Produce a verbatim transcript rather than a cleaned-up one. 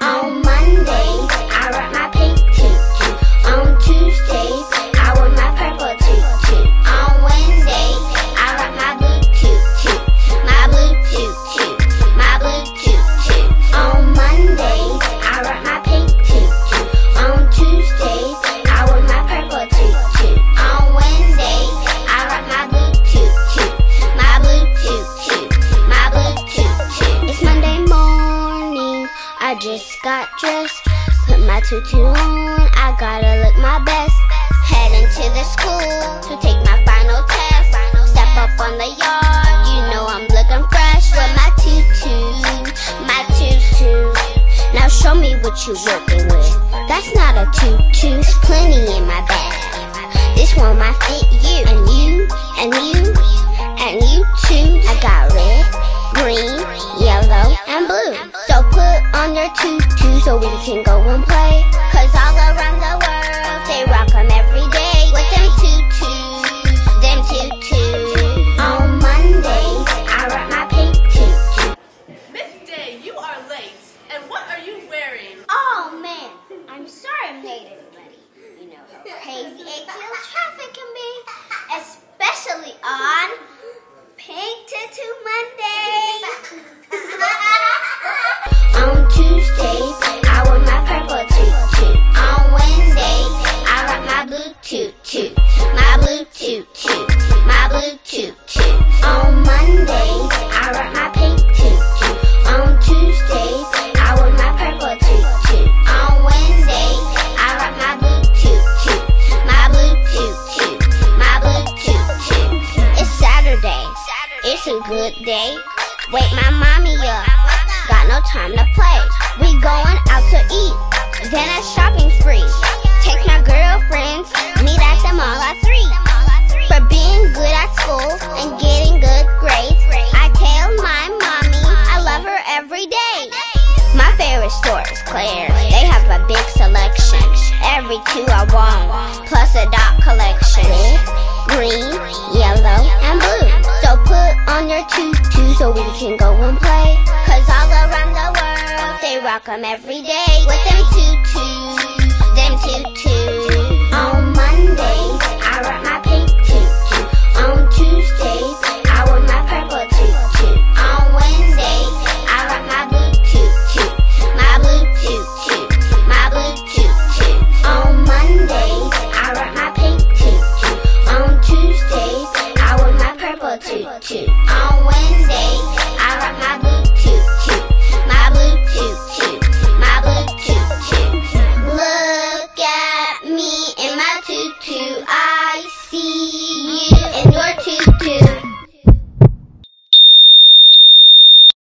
On Mondays, I rock my pink tutu. On Tuesdays, I wear my purple tutu. On Wednesdays, I rock my blue tutu. My blue tutu. My blue tutu. On Mondays, I rock my pink tutu. On Tuesdays, I wear my purple tutu. On Wednesdays, I rock my blue tutu. My blue tutu. My blue tutu. It's Monday morning, I just got dressed, put my tutu on, I gotta look my best. Heading to the school to take my final test. Step up on the yard, you know I'm looking fresh with my tutu, my tutu. Now show me what you working with. That's not a tutu, there's plenty in my bag. This one might fit you, and you, and you, and you too. I got red, green, yellow, and blue. So put on your tutu so we can go and play, cause all around the world they rock 'em every day with them tutus, them tutus. On Mondays, I rock my pink tutu. Miss Day, you are late, and what are you wearing? Oh man, I'm sorry I'm late everybody. You know how crazy A T L traffic can be, especially on Pink Tutu Monday. On Tuesdays, I wear my purple tutu. On Wednesdays, I rock my blue tutu. My blue tutu. My blue tutu. On Mondays, I rock my pink tutu. On Tuesdays, I wear my purple tutu. On Wednesdays, I rock my blue tutu. My blue tutu. My blue tutu. It's Saturday. It's a good day. Wake my mommy up. Got no time to play. We going out to eat, then a shopping spree. Take my girlfriends, meet at the mall at three. For being good at school and getting good grades, I tell my mommy I love her every day. My favorite store is Claire's. They have a big selection. Every two I want, plus a dot collection. Red, green, yellow, and blue. So put on your tutu so we can go and play, cause all around the world they rock 'em every day with them tutus, them tutus. On Mondays, I rock my pink tutu. On Tuesdays, I wear my purple tutu. On Wednesdays, I rock my blue tutu. My blue tutu. My blue tutu. On Mondays, I rock my pink tutu. On Tuesdays, I wear my purple tutu. On Wednesdays,